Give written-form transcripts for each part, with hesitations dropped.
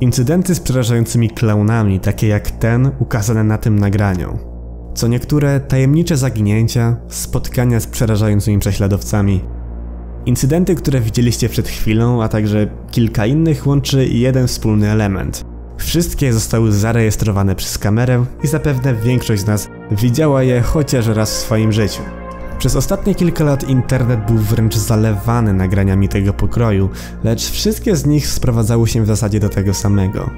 Incydenty z przerażającymi klaunami, takie jak ten ukazany na tym nagraniu. Co niektóre tajemnicze zaginięcia, spotkania z przerażającymi prześladowcami. Incydenty, które widzieliście przed chwilą, a także kilka innych łączy jeden wspólny element. Wszystkie zostały zarejestrowane przez kamerę i zapewne większość z nas widziała je chociaż raz w swoim życiu. Przez ostatnie kilka lat internet był wręcz zalewany nagraniami tego pokroju, lecz wszystkie z nich sprowadzały się w zasadzie do tego samego.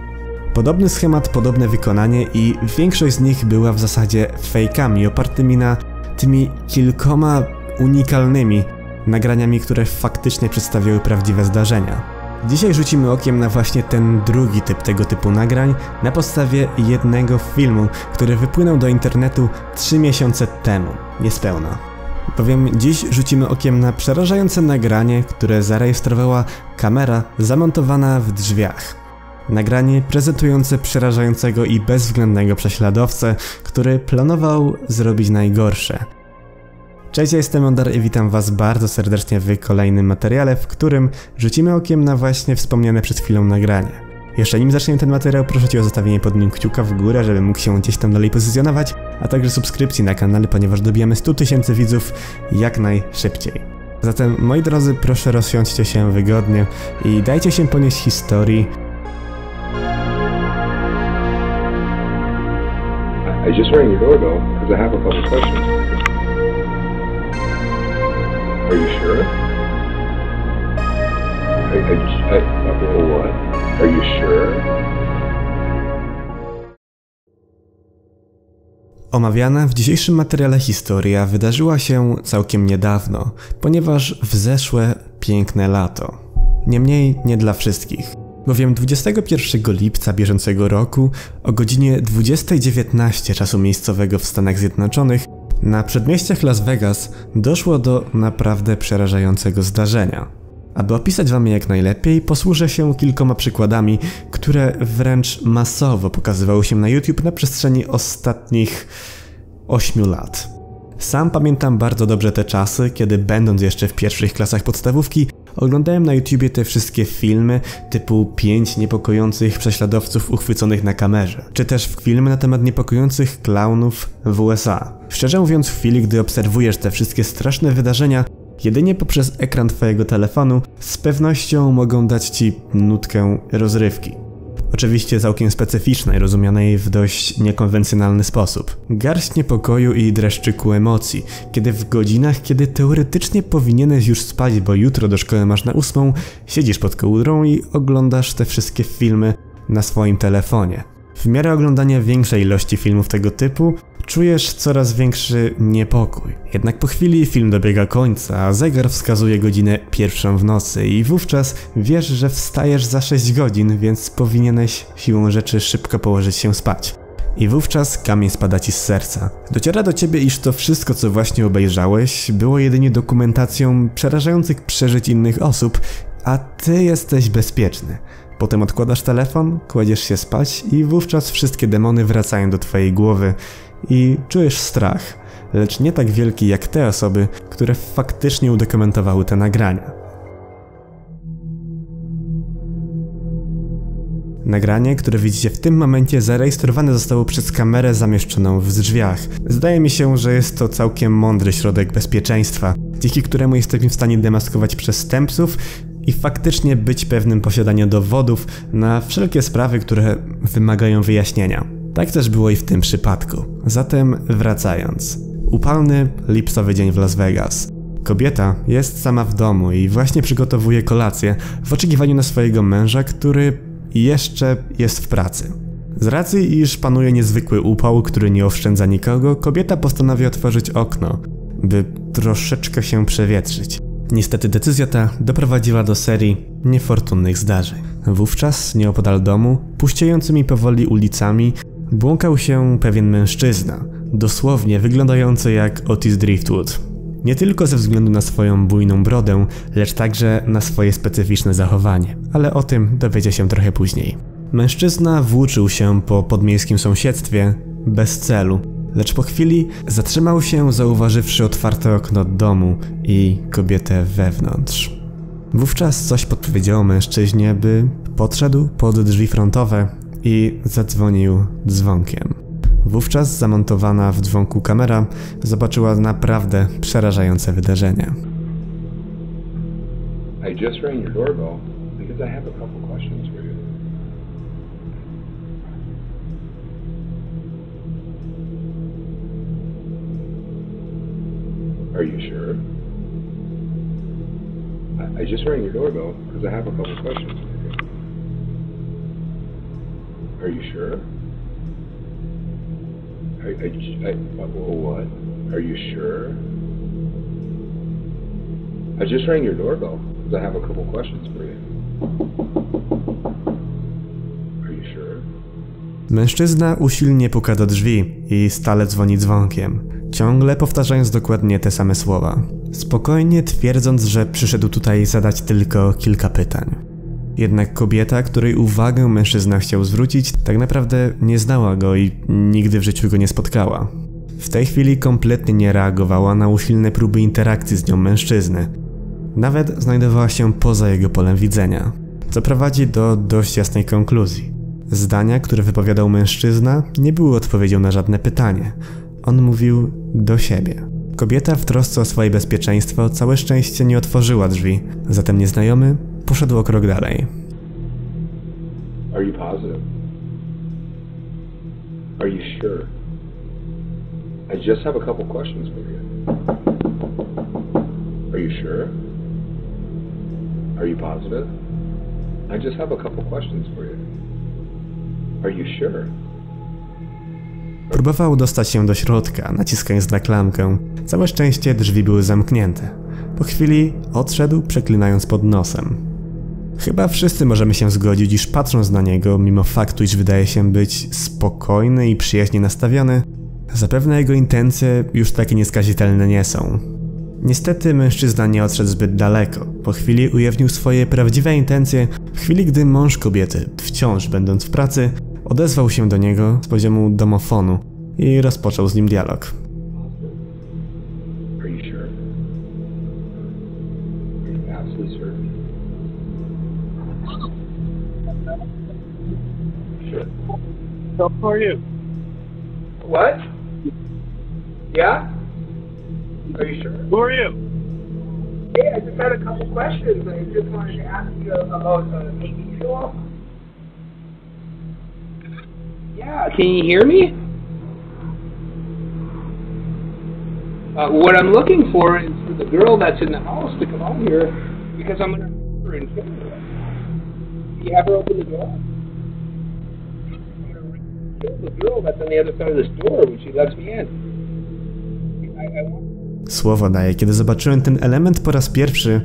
Podobny schemat, podobne wykonanie i większość z nich była w zasadzie fejkami opartymi na tymi kilkoma unikalnymi nagraniami, które faktycznie przedstawiały prawdziwe zdarzenia. Dzisiaj rzucimy okiem na właśnie ten drugi typ tego typu nagrań na podstawie jednego filmu, który wypłynął do internetu 3 miesiące temu, niespełna. Bowiem dziś rzucimy okiem na przerażające nagranie, które zarejestrowała kamera zamontowana w drzwiach. Nagranie prezentujące przerażającego i bezwzględnego prześladowcę, który planował zrobić najgorsze. Cześć, ja jestem Ondar i witam was bardzo serdecznie w kolejnym materiale, w którym rzucimy okiem na właśnie wspomniane przed chwilą nagranie. Jeszcze nim zaczniemy ten materiał, proszę cię o zostawienie pod nim kciuka w górę, żeby mógł się gdzieś tam dalej pozycjonować, a także subskrypcji na kanale, ponieważ dobijamy 100 000 widzów jak najszybciej. Zatem, moi drodzy, proszę rozsiądźcie się wygodnie i dajcie się ponieść historii. I just rang your doorbell, because I have a couple questions. Are you sure? What? Are you sure? Omawiana w dzisiejszym materiale historia wydarzyła się całkiem niedawno, ponieważ w zeszłe piękne lato. Niemniej nie dla wszystkich. Bowiem 21 lipca bieżącego roku o godzinie 20:19 czasu miejscowego w Stanach Zjednoczonych na przedmieściach Las Vegas doszło do naprawdę przerażającego zdarzenia. Aby opisać wam je jak najlepiej, posłużę się kilkoma przykładami, które wręcz masowo pokazywały się na YouTube na przestrzeni ostatnich 8 lat. Sam pamiętam bardzo dobrze te czasy, kiedy będąc jeszcze w pierwszych klasach podstawówki, oglądałem na YouTubie te wszystkie filmy typu 5 niepokojących prześladowców uchwyconych na kamerze, czy też filmy na temat niepokojących klaunów w USA. Szczerze mówiąc, w chwili, gdy obserwujesz te wszystkie straszne wydarzenia, jedynie poprzez ekran twojego telefonu z pewnością mogą dać ci nutkę rozrywki. Oczywiście całkiem specyficznej, rozumianej w dość niekonwencjonalny sposób. Garść niepokoju i dreszczyku emocji, kiedy w godzinach, kiedy teoretycznie powinieneś już spać, bo jutro do szkoły masz na 8, siedzisz pod kołdrą i oglądasz te wszystkie filmy na swoim telefonie. W miarę oglądania większej ilości filmów tego typu czujesz coraz większy niepokój. Jednak po chwili film dobiega końca, a zegar wskazuje godzinę 1 w nocy i wówczas wiesz, że wstajesz za 6 godzin, więc powinieneś siłą rzeczy szybko położyć się spać. I wówczas kamień spada ci z serca. Dociera do ciebie, iż to wszystko, co właśnie obejrzałeś, było jedynie dokumentacją przerażających przeżyć innych osób, a ty jesteś bezpieczny. Potem odkładasz telefon, kładziesz się spać i wówczas wszystkie demony wracają do twojej głowy i czujesz strach, lecz nie tak wielki jak te osoby, które faktycznie udokumentowały te nagrania. Nagranie, które widzicie w tym momencie, zarejestrowane zostało przez kamerę zamieszczoną w drzwiach. Zdaje mi się, że jest to całkiem mądry środek bezpieczeństwa, dzięki któremu jesteśmy w stanie demaskować przestępców i faktycznie być pewnym posiadania dowodów na wszelkie sprawy, które wymagają wyjaśnienia. Tak też było i w tym przypadku. Zatem wracając. Upalny, lipcowy dzień w Las Vegas. Kobieta jest sama w domu i właśnie przygotowuje kolację w oczekiwaniu na swojego męża, który jeszcze jest w pracy. Z racji, iż panuje niezwykły upał, który nie oszczędza nikogo, kobieta postanawia otworzyć okno, by troszeczkę się przewietrzyć. Niestety decyzja ta doprowadziła do serii niefortunnych zdarzeń. Wówczas, nieopodal domu, puściejącymi powoli ulicami, błąkał się pewien mężczyzna, dosłownie wyglądający jak Otis Driftwood. Nie tylko ze względu na swoją bujną brodę, lecz także na swoje specyficzne zachowanie, ale o tym dowiecie się trochę później. Mężczyzna włóczył się po podmiejskim sąsiedztwie bez celu, lecz po chwili zatrzymał się, zauważywszy otwarte okno domu i kobietę wewnątrz. Wówczas coś podpowiedziało mężczyźnie, by podszedł pod drzwi frontowe i zadzwonił dzwonkiem. Wówczas zamontowana w dzwonku kamera zobaczyła naprawdę przerażające wydarzenie. I just rang your doorbell because I have a couple questions for you. Are you sure? I just rang your doorbell because I have a couple questions for you. Are you sure? What? Are you sure? I just rang your doorbell because I have a couple questions for you. Are you sure? Mężczyzna usilnie puka do drzwi i stale dzwoni dzwonkiem, ciągle powtarzając dokładnie te same słowa, spokojnie twierdząc, że przyszedł tutaj zadać tylko kilka pytań. Jednak kobieta, której uwagę mężczyzna chciał zwrócić, tak naprawdę nie znała go i nigdy w życiu go nie spotkała. W tej chwili kompletnie nie reagowała na usilne próby interakcji z nią mężczyzny. Nawet znajdowała się poza jego polem widzenia, co prowadzi do dość jasnej konkluzji. Zdania, które wypowiadał mężczyzna, nie były odpowiedzią na żadne pytanie. On mówił do siebie. Kobieta w trosce o swoje bezpieczeństwo całe szczęście nie otworzyła drzwi, zatem nieznajomy poszedł o krok dalej. Are you positive? Are you sure? I just have a couple questions for you. Are you sure? Are you positive? I just have a couple questions for you. Are you sure? Próbował dostać się do środka, naciskając na klamkę. Całe szczęście drzwi były zamknięte. Po chwili odszedł, przeklinając pod nosem. Chyba wszyscy możemy się zgodzić, iż patrząc na niego, mimo faktu, iż wydaje się być spokojny i przyjaźnie nastawiony, zapewne jego intencje już takie nieskazitelne nie są. Niestety mężczyzna nie odszedł zbyt daleko. Po chwili ujawnił swoje prawdziwe intencje, w chwili gdy mąż kobiety, wciąż będąc w pracy, odezwał się do niego z poziomu domofonu i rozpoczął z nim dialog. Yeah, can you hear me? What I'm looking for is for the girl that's in the house to come out here because I'm gonna put her in favor. You have her open the door? I'm gonna kill the girl that's on the other side of this door when she lets me in. I want... Słowo daje, kiedy zobaczyłem ten element po raz pierwszy,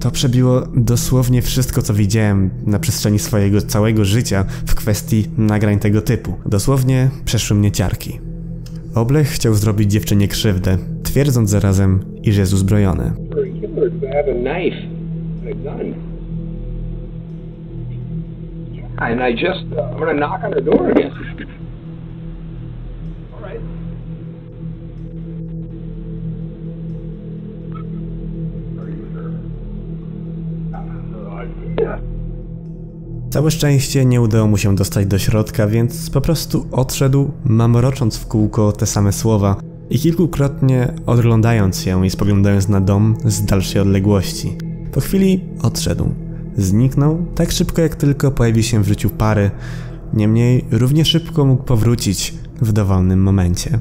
to przebiło dosłownie wszystko, co widziałem na przestrzeni swojego całego życia w kwestii nagrań tego typu. Dosłownie przeszły mnie ciarki. Oblech chciał zrobić dziewczynie krzywdę, twierdząc zarazem, iż jest uzbrojony. Całe szczęście nie udało mu się dostać do środka, więc po prostu odszedł, mamrocząc w kółko te same słowa i kilkukrotnie oglądając się i spoglądając na dom z dalszej odległości. Po chwili odszedł. Zniknął tak szybko, jak tylko pojawi się w życiu pary. Niemniej równie szybko mógł powrócić w dowolnym momencie.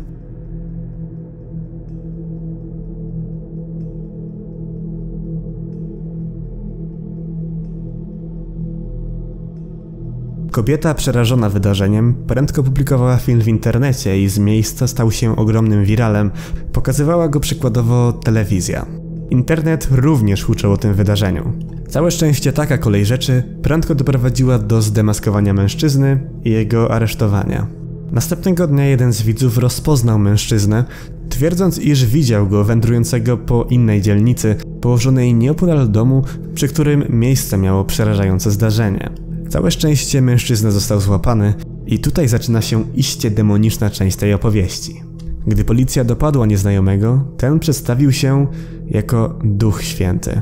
Kobieta, przerażona wydarzeniem, prędko publikowała film w internecie i z miejsca stał się ogromnym wiralem. Pokazywała go przykładowo telewizja. Internet również huczał o tym wydarzeniu. Całe szczęście taka kolej rzeczy prędko doprowadziła do zdemaskowania mężczyzny i jego aresztowania. Następnego dnia jeden z widzów rozpoznał mężczyznę, twierdząc, iż widział go wędrującego po innej dzielnicy, położonej nieopodal domu, przy którym miejsce miało przerażające zdarzenie. Całe szczęście mężczyzna został złapany i tutaj zaczyna się iście demoniczna część tej opowieści. Gdy policja dopadła nieznajomego, ten przedstawił się jako Duch Święty.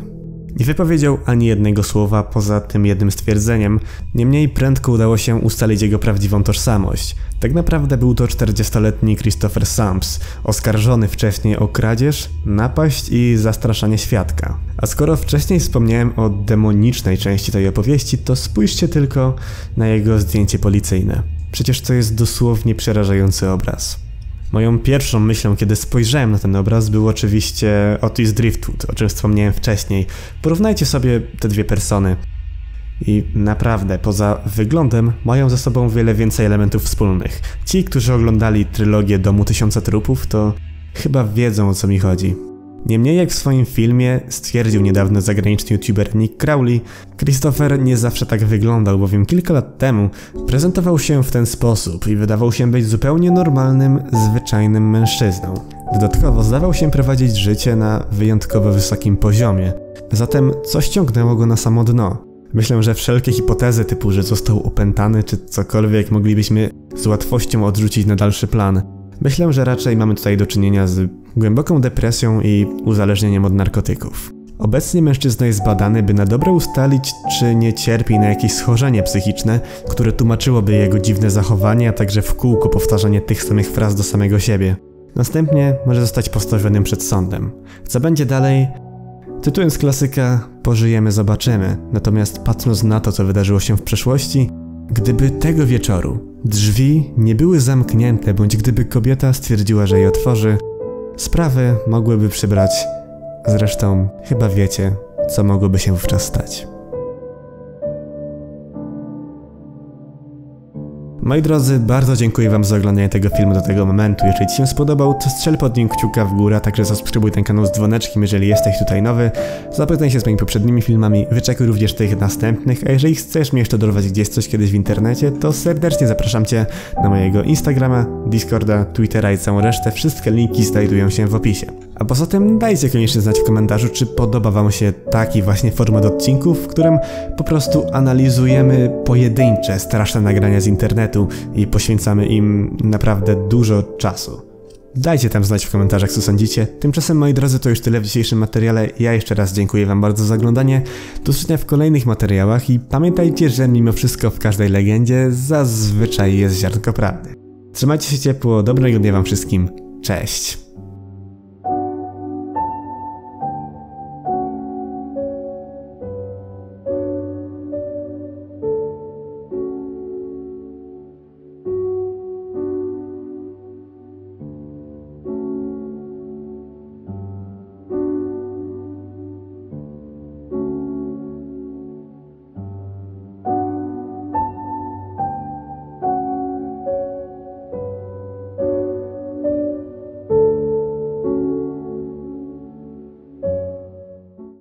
Nie wypowiedział ani jednego słowa poza tym jednym stwierdzeniem, niemniej prędko udało się ustalić jego prawdziwą tożsamość. Tak naprawdę był to 40-letni Christopher Sams, oskarżony wcześniej o kradzież, napaść i zastraszanie świadka. A skoro wcześniej wspomniałem o demonicznej części tej opowieści, to spójrzcie tylko na jego zdjęcie policyjne. Przecież to jest dosłownie przerażający obraz. Moją pierwszą myślą, kiedy spojrzałem na ten obraz, był oczywiście Otis Driftwood, o czym wspomniałem wcześniej. Porównajcie sobie te dwie persony. I naprawdę, poza wyglądem, mają ze sobą wiele więcej elementów wspólnych. Ci, którzy oglądali trylogię Domu Tysiąca Trupów, to chyba wiedzą, o co mi chodzi. Niemniej, jak w swoim filmie stwierdził niedawno zagraniczny youtuber Nick Crowley, Christopher nie zawsze tak wyglądał, bowiem kilka lat temu prezentował się w ten sposób i wydawał się być zupełnie normalnym, zwyczajnym mężczyzną. Dodatkowo zdawał się prowadzić życie na wyjątkowo wysokim poziomie, zatem coś ciągnęło go na samo dno. Myślę, że wszelkie hipotezy typu, że został opętany czy cokolwiek moglibyśmy z łatwością odrzucić na dalszy plan. Myślę, że raczej mamy tutaj do czynienia z głęboką depresją i uzależnieniem od narkotyków. Obecnie mężczyzna jest badany, by na dobre ustalić, czy nie cierpi na jakieś schorzenie psychiczne, które tłumaczyłoby jego dziwne zachowanie, a także w kółko powtarzanie tych samych fraz do samego siebie. Następnie może zostać postawionym przed sądem. Co będzie dalej? Tytułem z klasyka pożyjemy, zobaczymy, natomiast patrząc na to, co wydarzyło się w przeszłości, gdyby tego wieczoru drzwi nie były zamknięte, bądź gdyby kobieta stwierdziła, że je otworzy, sprawy mogłyby przybrać, zresztą chyba wiecie, co mogłoby się wówczas stać. Moi drodzy, bardzo dziękuję wam za oglądanie tego filmu do tego momentu. Jeżeli ci się spodobał, to strzel pod nim kciuka w górę, a także subskrybuj ten kanał z dzwoneczkiem, jeżeli jesteś tutaj nowy. Zapoznaj się z moimi poprzednimi filmami, wyczekuj również tych następnych, a jeżeli chcesz mnie jeszcze dorwać gdzieś coś kiedyś w internecie, to serdecznie zapraszam cię na mojego Instagrama, Discorda, Twittera i całą resztę. Wszystkie linki znajdują się w opisie. A poza tym dajcie koniecznie znać w komentarzu, czy podoba wam się taki właśnie format odcinków, w którym po prostu analizujemy pojedyncze, straszne nagrania z internetu i poświęcamy im naprawdę dużo czasu. Dajcie tam znać w komentarzach, co sądzicie. Tymczasem, moi drodzy, to już tyle w dzisiejszym materiale. Ja jeszcze raz dziękuję wam bardzo za oglądanie. Do zobaczenia w kolejnych materiałach i pamiętajcie, że mimo wszystko w każdej legendzie zazwyczaj jest ziarnko prawdy. Trzymajcie się ciepło, dobrego dnia wam wszystkim, cześć!